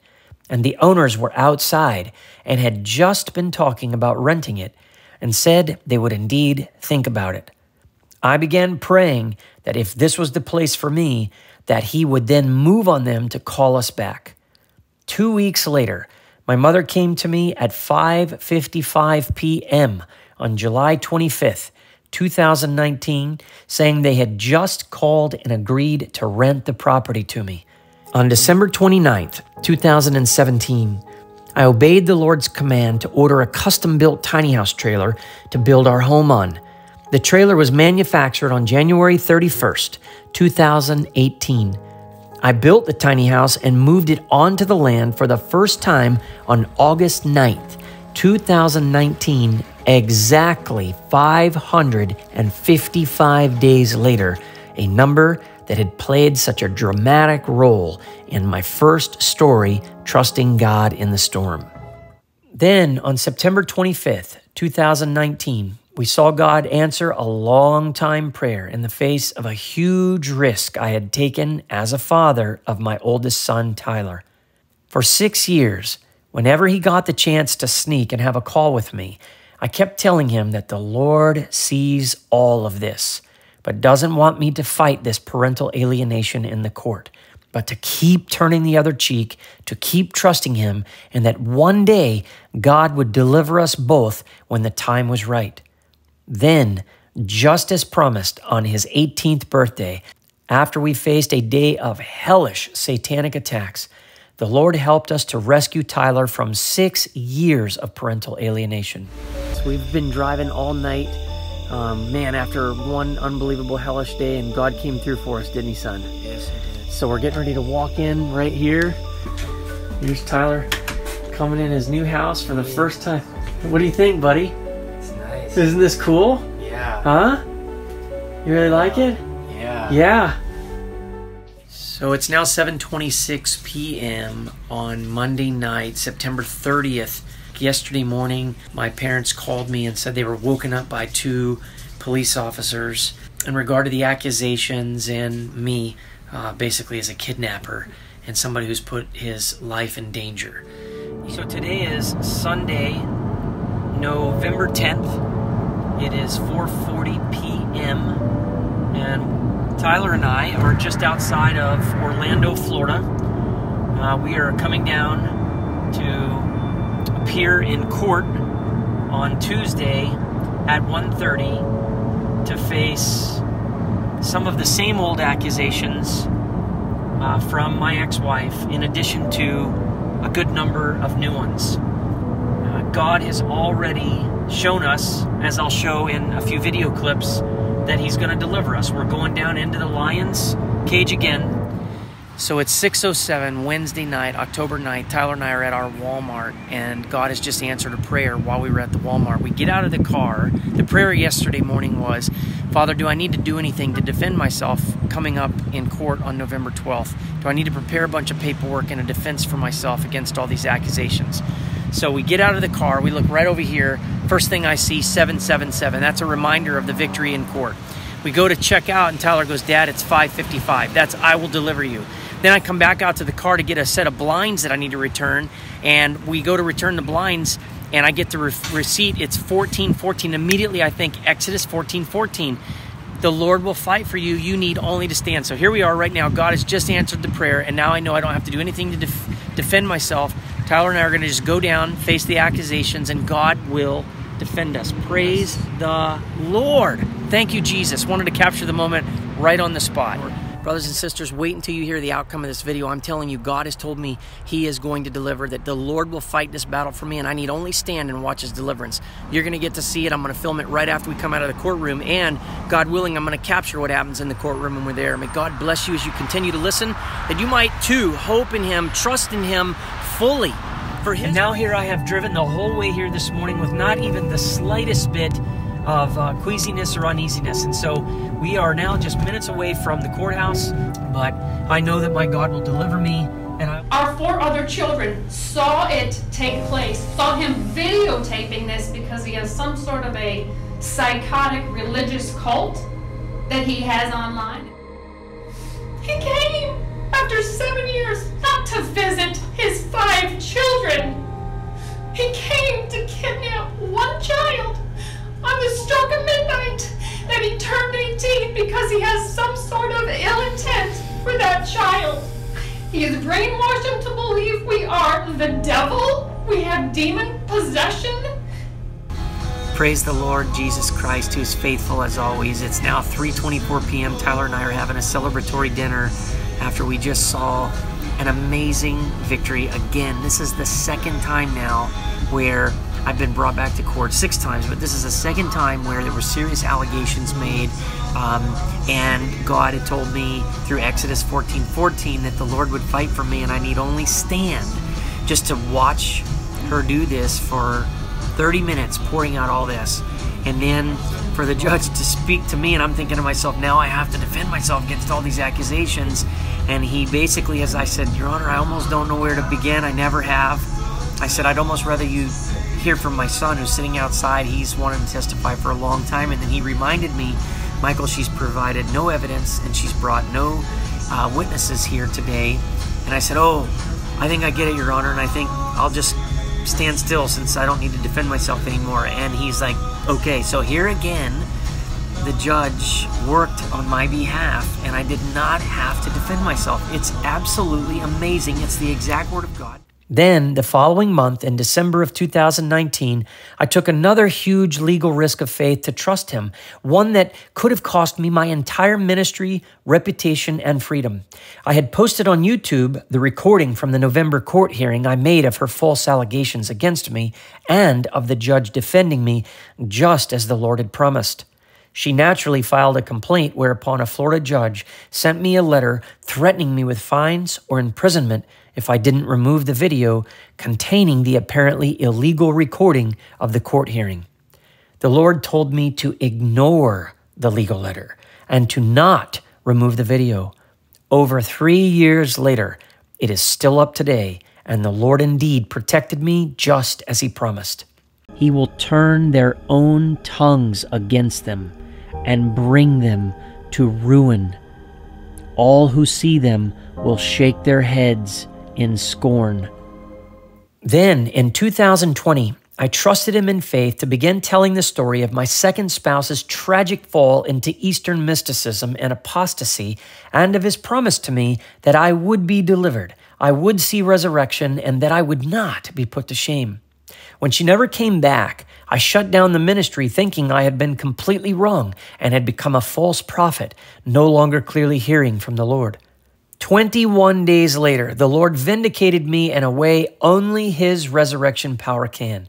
And the owners were outside and had just been talking about renting it and said they would indeed think about it. I began praying that if this was the place for me, that He would then move on them to call us back. Two weeks later, my mother came to me at five fifty-five p m on July twenty-fifth, two thousand nineteen, saying they had just called and agreed to rent the property to me. On December twenty-ninth, two thousand seventeen, I obeyed the Lord's command to order a custom-built tiny house trailer to build our home on. The trailer was manufactured on January thirty-first, two thousand eighteen. I built the tiny house and moved it onto the land for the first time on August ninth, two thousand nineteen, exactly five hundred fifty-five days later, a number that had played such a dramatic role in my first story, Trusting God in the Storm. Then, on September twenty-fifth, two thousand nineteen, we saw God answer a long-time prayer in the face of a huge risk I had taken as a father of my oldest son, Tyler. For six years, whenever he got the chance to sneak and have a call with me, I kept telling him that the Lord sees all of this, but doesn't want me to fight this parental alienation in the court, but to keep turning the other cheek, to keep trusting Him, and that one day God would deliver us both when the time was right. Then, just as promised, on his eighteenth birthday, after we faced a day of hellish satanic attacks, the Lord helped us to rescue Tyler from six years of parental alienation. So we've been driving all night. Um, man, after one unbelievable hellish day, and God came through for us, didn't He, son? Yes, He did. So we're getting ready to walk in right here. Here's Tyler coming in his new house for the first time. What do you think, buddy? It's nice. Isn't this cool? Yeah. Huh? You really like it? Yeah. Yeah. So it's now seven twenty-six p m on Monday night, September thirtieth. Yesterday morning, my parents called me and said they were woken up by two police officers in regard to the accusations and me, uh, basically as a kidnapper and somebody who's put his life in danger. So today is Sunday, November tenth. It is four forty p m and Tyler and I are just outside of Orlando, Florida. Uh, we are coming down to appear in court on Tuesday at one thirty to face some of the same old accusations uh, from my ex-wife, in addition to a good number of new ones. Uh, God has already shown us, as I'll show in a few video clips, that he's going to deliver us. We're going down into the lion's cage again. So it's six oh seven, Wednesday night, October ninth. Tyler and I are at our Walmart, and God has just answered a prayer while we were at the Walmart. We get out of the car. The prayer yesterday morning was, Father, do I need to do anything to defend myself coming up in court on November twelfth? Do I need to prepare a bunch of paperwork and a defense for myself against all these accusations? So we get out of the car. We look right over here. First thing I see, seven seven seven. That's a reminder of the victory in court. We go to check out, and Tyler goes, Dad, it's five fifty-five. That's I will deliver you. Then I come back out to the car to get a set of blinds that I need to return, and we go to return the blinds, and I get the re receipt. It's fourteen fourteen. Immediately, I think, Exodus fourteen fourteen. The Lord will fight for you. You need only to stand. So here we are right now. God has just answered the prayer, and now I know I don't have to do anything to def defend myself. Tyler and I are going to just go down, face the accusations, and God will defend us. Praise the Lord. Thank you, Jesus. Wanted to capture the moment right on the spot. Brothers and sisters, wait until you hear the outcome of this video. I'm telling you, God has told me he is going to deliver, that the Lord will fight this battle for me, and I need only stand and watch his deliverance. You're going to get to see it. I'm going to film it right after we come out of the courtroom, and God willing, I'm going to capture what happens in the courtroom when we're there. May God bless you as you continue to listen, that you might too hope in him, trust in him fully. For his and now here I have driven the whole way here this morning with not even the slightest bit of uh, queasiness or uneasiness. And so we are now just minutes away from the courthouse, but I know that my God will deliver me. And I our four other children saw it take place, saw him videotaping this, because he has some sort of a psychotic religious cult that he has online. He came after seven years not to visit his five children. He came to kidnap one child on the stroke of midnight, that he turned eighteen because he has some sort of ill intent for that child. He has brainwashed him to believe we are the devil. We have demon possession. Praise the Lord Jesus Christ, who's faithful as always. It's now three twenty-four p m Tyler and I are having a celebratory dinner after we just saw an amazing victory again. This is the second time now where I've been brought back to court, six times, but this is the second time where there were serious allegations made, um, and God had told me through Exodus fourteen fourteen that the Lord would fight for me, and I need only stand. Just to watch her do this for thirty minutes, pouring out all this, and then for the judge to speak to me, and I'm thinking to myself, now I have to defend myself against all these accusations. And he basically, as I said, Your Honor, I almost don't know where to begin. I never have. I said, I'd almost rather you hear from my son who's sitting outside. He's wanted to testify for a long time. And then he reminded me, Michael, she's provided no evidence and she's brought no uh, witnesses here today. And I said, oh, I think I get it, Your Honor. And I think I'll just stand still since I don't need to defend myself anymore. And he's like, okay. So here again, the judge worked on my behalf and I did not have to defend myself. It's absolutely amazing. It's the exact word of God. Then the following month, in December of two thousand nineteen, I took another huge legal risk of faith to trust him, one that could have cost me my entire ministry, reputation, and freedom. I had posted on YouTube the recording from the November court hearing I made of her false allegations against me and of the judge defending me, just as the Lord had promised. She naturally filed a complaint, whereupon a Florida judge sent me a letter threatening me with fines or imprisonment if I didn't remove the video containing the apparently illegal recording of the court hearing. The Lord told me to ignore the legal letter and to not remove the video. Over three years later, it is still up today, and the Lord indeed protected me just as he promised. He will turn their own tongues against them and bring them to ruin. All who see them will shake their heads in scorn. Then, in two thousand twenty, I trusted him in faith to begin telling the story of my second spouse's tragic fall into Eastern mysticism and apostasy, and of his promise to me that I would be delivered, I would see resurrection, and that I would not be put to shame. When she never came back, I shut down the ministry thinking I had been completely wrong and had become a false prophet, no longer clearly hearing from the Lord. twenty-one days later, the Lord vindicated me in a way only his resurrection power can,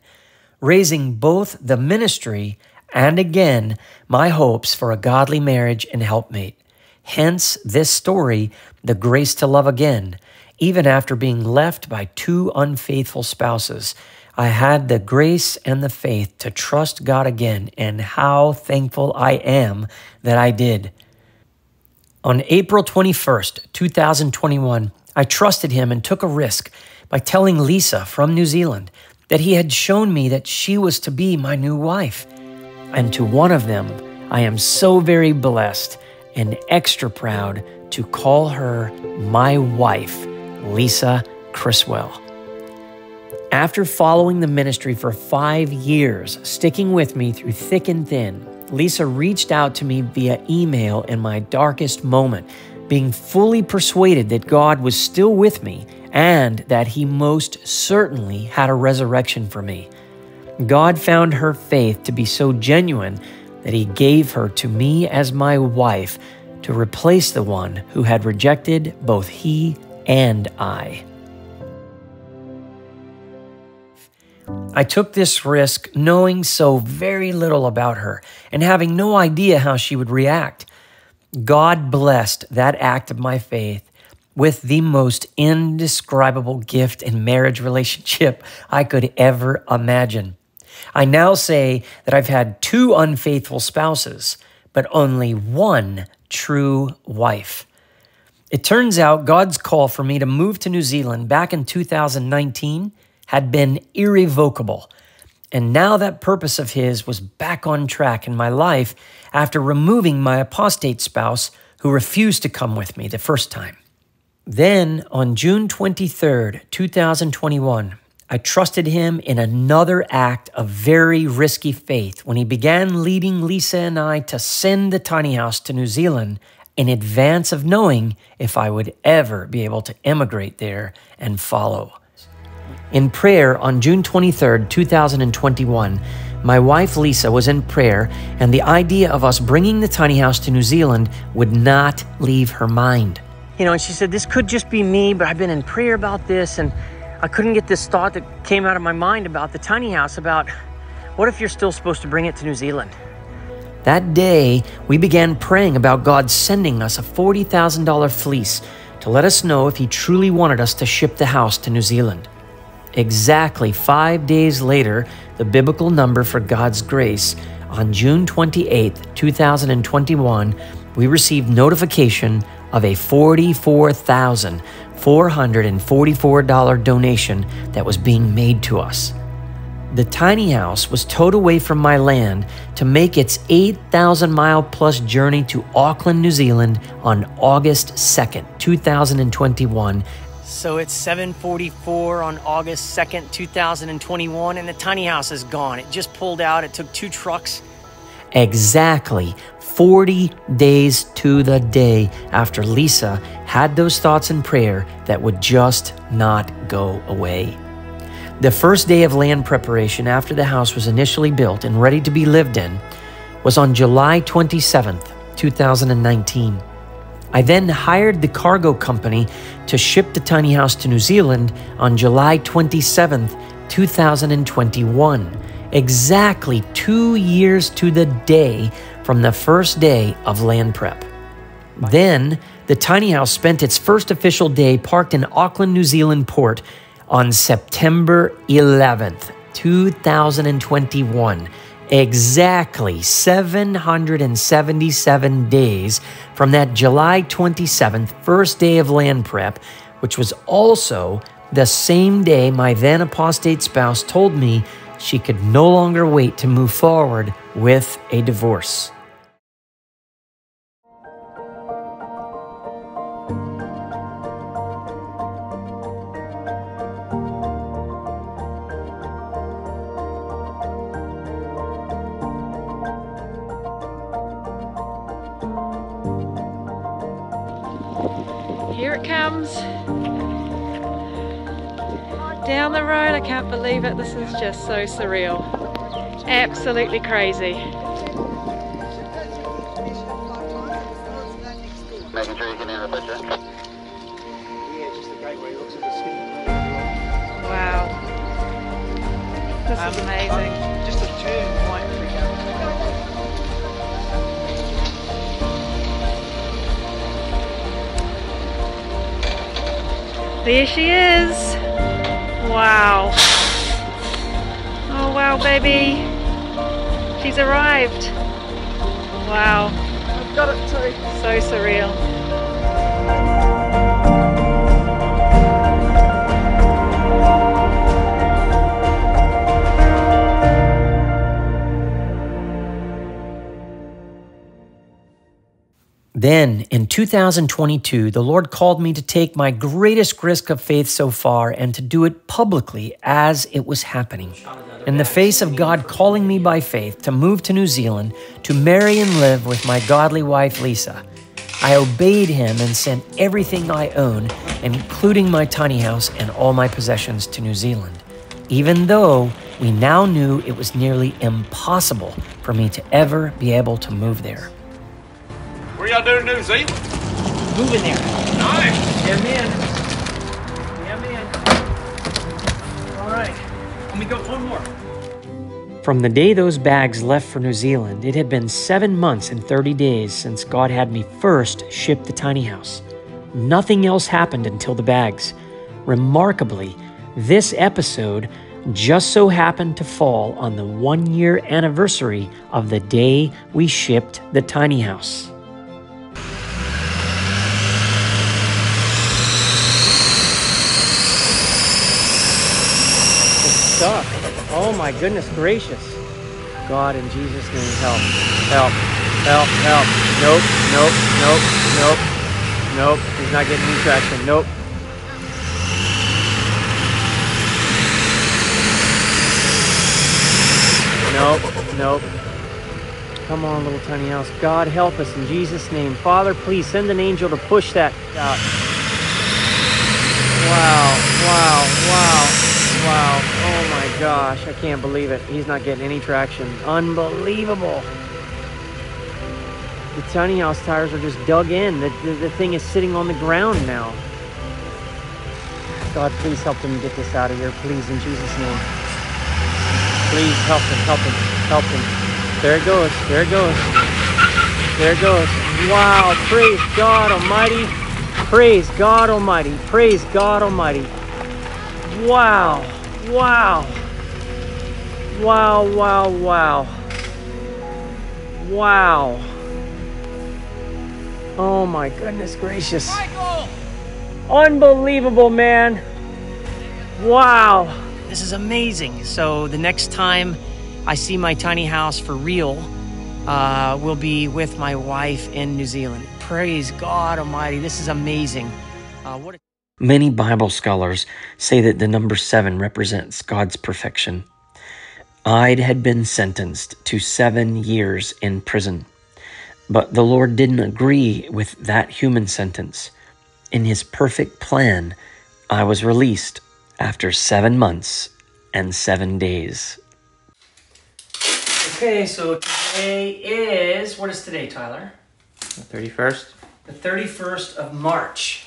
raising both the ministry and again my hopes for a godly marriage and helpmate. Hence this story, The Grace to Love Again. Even after being left by two unfaithful spouses, I had the grace and the faith to trust God again, and how thankful I am that I did. On April twenty-first, two thousand twenty-one, I trusted him and took a risk by telling Lisa from New Zealand that he had shown me that she was to be my new wife. And to one of them, I am so very blessed and extra proud to call her my wife, Lisa Chriswell. After following the ministry for five years, sticking with me through thick and thin, Lisa reached out to me via email in my darkest moment, being fully persuaded that God was still with me and that he most certainly had a resurrection for me. God found her faith to be so genuine that he gave her to me as my wife to replace the one who had rejected both he and I. I took this risk knowing so very little about her and having no idea how she would react. God blessed that act of my faith with the most indescribable gift and marriage relationship I could ever imagine. I now say that I've had two unfaithful spouses, but only one true wife. It turns out God's call for me to move to New Zealand back in two thousand nineteen had been irrevocable. And now that purpose of his was back on track in my life after removing my apostate spouse who refused to come with me the first time. Then on June twenty-third, two thousand twenty-one, I trusted him in another act of very risky faith when he began leading Lisa and I to send the tiny house to New Zealand in advance of knowing if I would ever be able to emigrate there and follow. In prayer on June twenty-third, two thousand twenty-one, my wife Lisa was in prayer, and the idea of us bringing the tiny house to New Zealand would not leave her mind. You know, and she said, this could just be me, but I've been in prayer about this, and I couldn't get this thought that came out of my mind about the tiny house, about what if you're still supposed to bring it to New Zealand? That day, we began praying about God sending us a forty thousand dollar fleece to let us know if he truly wanted us to ship the house to New Zealand. Exactly five days later, the biblical number for God's grace, on June twenty-eighth, two thousand twenty-one, we received notification of a forty-four thousand four hundred forty-four dollar donation that was being made to us. The tiny house was towed away from my land to make its eight thousand mile plus journey to Auckland, New Zealand on August second, two thousand twenty-one. So it's seven forty-four on August second, two thousand twenty-one, and the tiny house is gone. It just pulled out. It took two trucks. Exactly forty days to the day after Lisa had those thoughts in prayer that would just not go away. The first day of land preparation after the house was initially built and ready to be lived in was on July twenty-seventh, two thousand nineteen. I then hired the cargo company to ship the tiny house to New Zealand on July twenty-seventh, two thousand twenty-one, exactly two years to the day from the first day of land prep. Then, the tiny house spent its first official day parked in Auckland, New Zealand port on September eleventh, two thousand twenty-one, exactly seven hundred seventy-seven days from that July twenty-seventh first day of land prep, which was also the same day my then apostate spouse told me she could no longer wait to move forward with a divorce. Here it comes. Down the road, I can't believe it. This is just so surreal. Absolutely crazy. Wow. This um, is amazing. Um, just a turn right through down the road. There she is. Wow. Oh wow, baby. She's arrived. Wow. I've got it too. So surreal. Then, in two thousand twenty-two, the Lord called me to take my greatest risk of faith so far and to do it publicly as it was happening. In the face of God calling me by faith to move to New Zealand to marry and live with my godly wife, Lisa, I obeyed Him and sent everything I own, including my tiny house and all my possessions, to New Zealand, even though we now knew it was nearly impossible for me to ever be able to move there. What are y'all doing in New Zealand? Moving there. Nice. Yeah, man. Yeah, man. All right. And we got one more. From the day those bags left for New Zealand, it had been seven months and thirty days since God had me first ship the tiny house. Nothing else happened until the bags. Remarkably, this episode just so happened to fall on the one-year anniversary of the day we shipped the tiny house. Stuck. Oh my goodness gracious. God, in Jesus' name, help. Help. Help. Help. Nope. Nope. Nope. Nope. Nope. He's not getting any traction. Nope. Nope. Nope. Come on, little tiny house. God, help us in Jesus' name. Father, please send an angel to push that out. Wow. Wow. Wow. Wow. Oh my gosh, I can't believe it. He's not getting any traction. Unbelievable. The tiny house tires are just dug in. The, the, the thing is sitting on the ground now. God, please help them get this out of here. Please, in Jesus' name. Please help them, help them, help them. There it goes, there it goes. There it goes. Wow, praise God Almighty. Praise God Almighty. Praise God Almighty. Wow. Wow. Wow, wow, wow. Wow. Oh my goodness gracious. Michael! Unbelievable, man. Wow. This is amazing. So the next time I see my tiny house for real, uh, will be with my wife in New Zealand. Praise God Almighty. This is amazing. Uh, what a Many Bible scholars say that the number seven represents God's perfection. I'd had been sentenced to seven years in prison, but the Lord didn't agree with that human sentence. In His perfect plan, I was released after seven months and seven days. Okay, so today is, what is today, Tyler? The thirty-first. The thirty-first of March.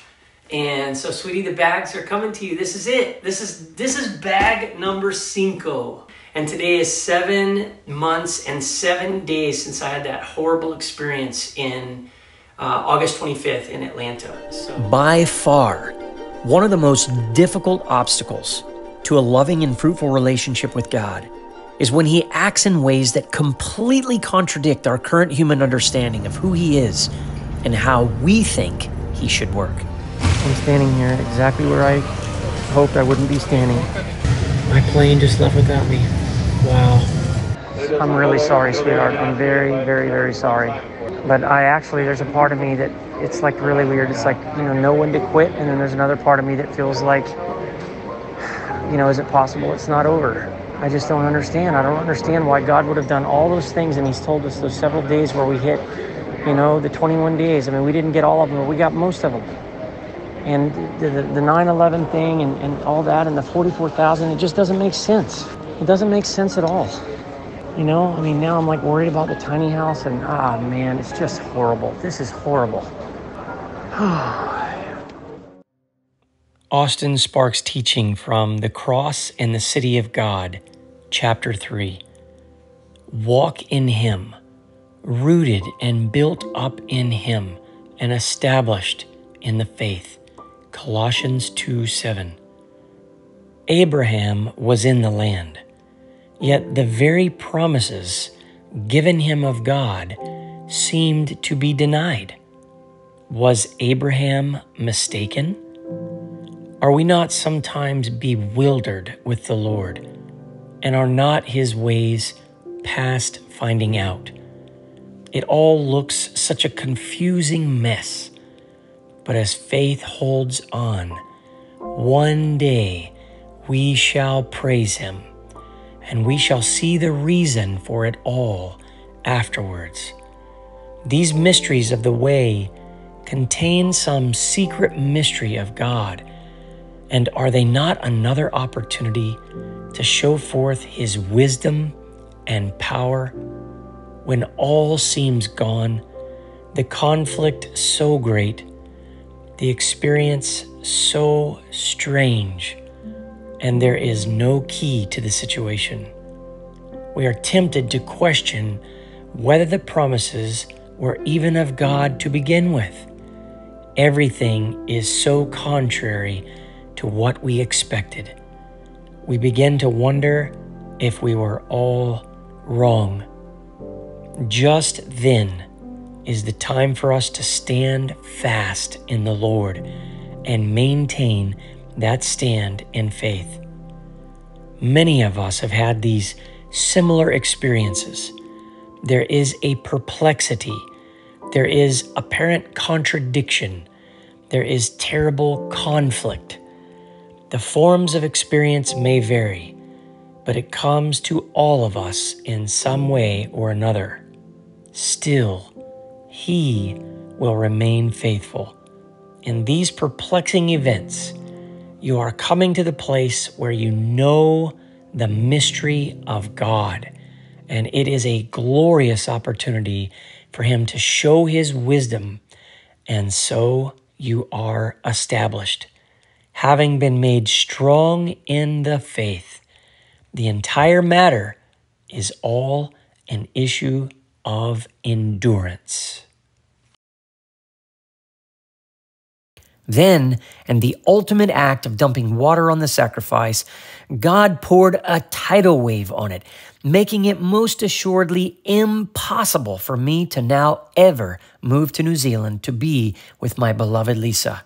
And so, sweetie, the bags are coming to you. This is it. This is this is bag number cinco. And today is seven months and seven days since I had that horrible experience in uh, August twenty-fifth in Atlanta. So. By far, one of the most difficult obstacles to a loving and fruitful relationship with God is when He acts in ways that completely contradict our current human understanding of who He is and how we think He should work. I'm standing here exactly where I hoped I wouldn't be standing. My plane just left without me. Wow. I'm really sorry, sweetheart. I'm very, very, very sorry. But I actually, there's a part of me that it's like really weird. It's like, you know, know when to quit. And then there's another part of me that feels like, you know, is it possible it's not over? I just don't understand. I don't understand why God would have done all those things. And He's told us those several days where we hit, you know, the twenty-one days. I mean, we didn't get all of them, but we got most of them. And the nine eleven thing and, and all that and the forty-four thousand, it just doesn't make sense. It doesn't make sense at all. You know, I mean, now I'm like worried about the tiny house and ah, man, it's just horrible. This is horrible. Austin Sparks teaching from The Cross and the City of God, Chapter three. Walk in Him, rooted and built up in Him, and established in the faith. Colossians two seven. Abraham was in the land, yet the very promises given him of God seemed to be denied. Was Abraham mistaken? Are we not sometimes bewildered with the Lord, and are not His ways past finding out? It all looks such a confusing mess, but as faith holds on, one day we shall praise Him, and we shall see the reason for it all afterwards. These mysteries of the way contain some secret mystery of God, and are they not another opportunity to show forth His wisdom and power? When all seems gone, the conflict so great, the experience so strange, and there is no key to the situation, we are tempted to question whether the promises were even of God to begin with. Everything is so contrary to what we expected. We begin to wonder if we were all wrong. Just then is the time for us to stand fast in the Lord and maintain that stand in faith. Many of us have had these similar experiences. There is a perplexity. There is apparent contradiction. There is terrible conflict. The forms of experience may vary, but it comes to all of us in some way or another. Still, He will remain faithful. In these perplexing events, you are coming to the place where you know the mystery of God, and it is a glorious opportunity for Him to show His wisdom, and so you are established. Having been made strong in the faith, the entire matter is all an issue of endurance. Then, and the ultimate act of dumping water on the sacrifice, God poured a tidal wave on it, making it most assuredly impossible for me to now ever move to New Zealand to be with my beloved Lisa.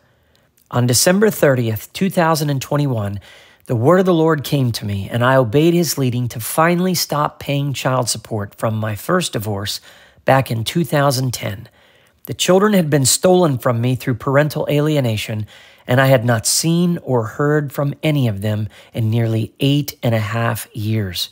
On December thirtieth, two thousand twenty-one, the word of the Lord came to me, and I obeyed His leading to finally stop paying child support from my first divorce back in two thousand ten. The children had been stolen from me through parental alienation, and I had not seen or heard from any of them in nearly eight and a half years.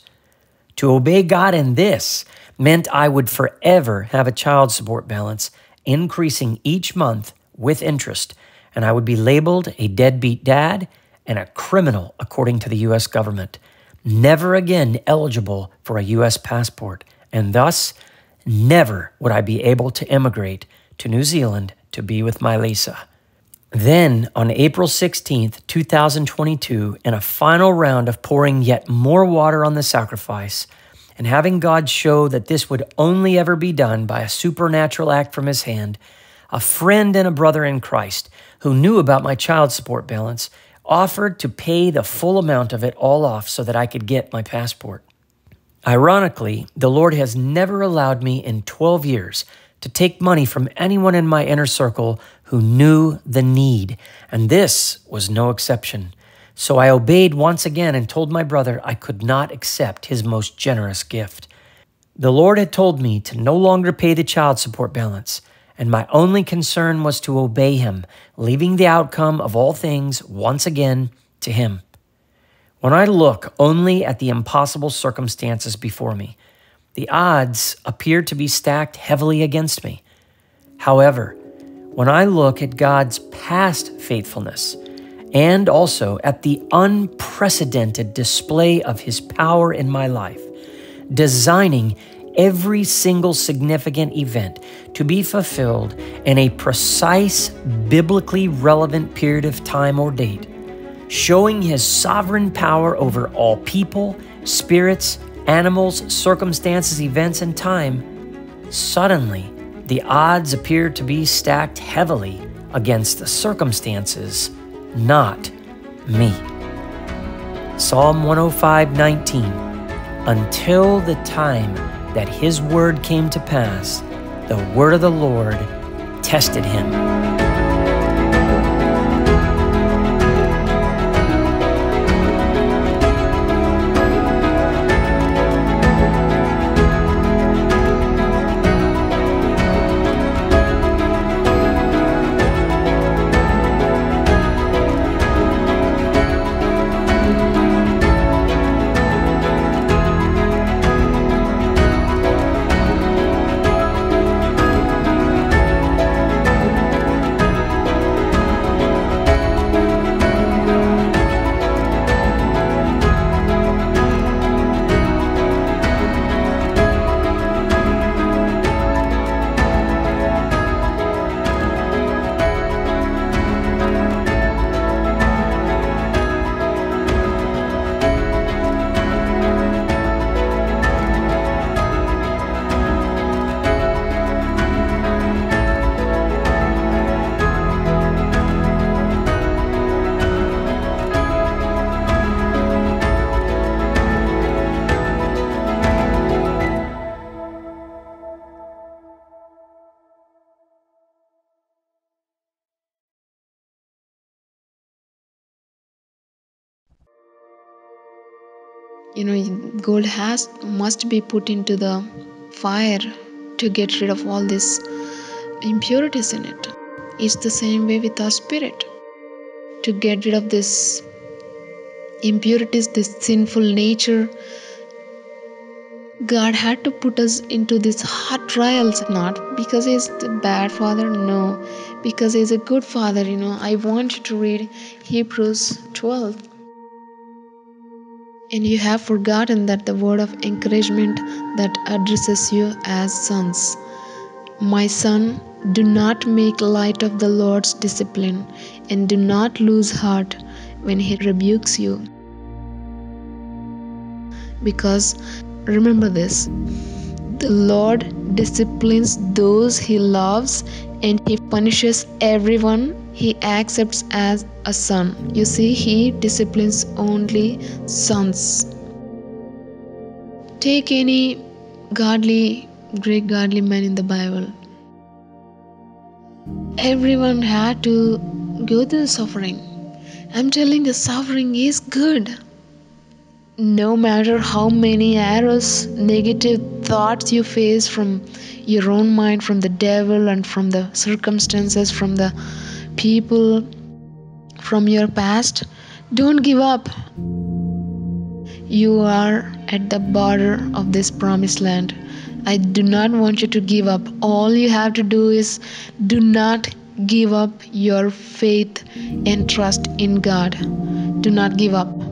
To obey God in this meant I would forever have a child support balance increasing each month with interest, and I would be labeled a deadbeat dad and a criminal according to the U S government, never again eligible for a U S passport, and thus never would I be able to immigrate to New Zealand to be with my Lisa. Then, on April sixteenth, two thousand twenty-two, in a final round of pouring yet more water on the sacrifice, and having God show that this would only ever be done by a supernatural act from His hand, a friend and a brother in Christ who knew about my child support balance offered to pay the full amount of it all off so that I could get my passport. Ironically, the Lord has never allowed me in twelve years to take money from anyone in my inner circle who knew the need, and this was no exception. So I obeyed once again and told my brother I could not accept his most generous gift. The Lord had told me to no longer pay the child support balance, and my only concern was to obey Him, leaving the outcome of all things once again to Him. When I look only at the impossible circumstances before me, the odds appear to be stacked heavily against me. However, when I look at God's past faithfulness, and also at the unprecedented display of His power in my life, designing every single significant event to be fulfilled in a precise, biblically relevant period of time or date, showing his sovereign power over all people, spirits, animals, circumstances, events, and time, suddenly the odds appear to be stacked heavily against the circumstances, not me. Psalm one oh five nineteen. Until the time that his word came to pass, the word of the Lord tested him. You know, gold has must be put into the fire to get rid of all these impurities in it. It's the same way with our spirit. To get rid of this impurities, this sinful nature, God had to put us into these hard trials, not because He's the bad Father, no, because He's a good Father. You know, I want you to read Hebrews twelve. And you have forgotten that the word of encouragement that addresses you as sons. My son, do not make light of the Lord's discipline, and do not lose heart when He rebukes you. Because remember this, the Lord disciplines those He loves, and He punishes everyone He accepts as a son. You see, He disciplines only sons. Take any godly, great godly man in the Bible. Everyone had to go through suffering. I'm telling you, suffering is good. No matter how many arrows, negative thoughts you face from your own mind, from the devil and from the circumstances, from the people, from your past, don't give up. You are at the border of this promised land. I do not want you to give up. All you have to do is do not give up your faith and trust in God. Do not give up.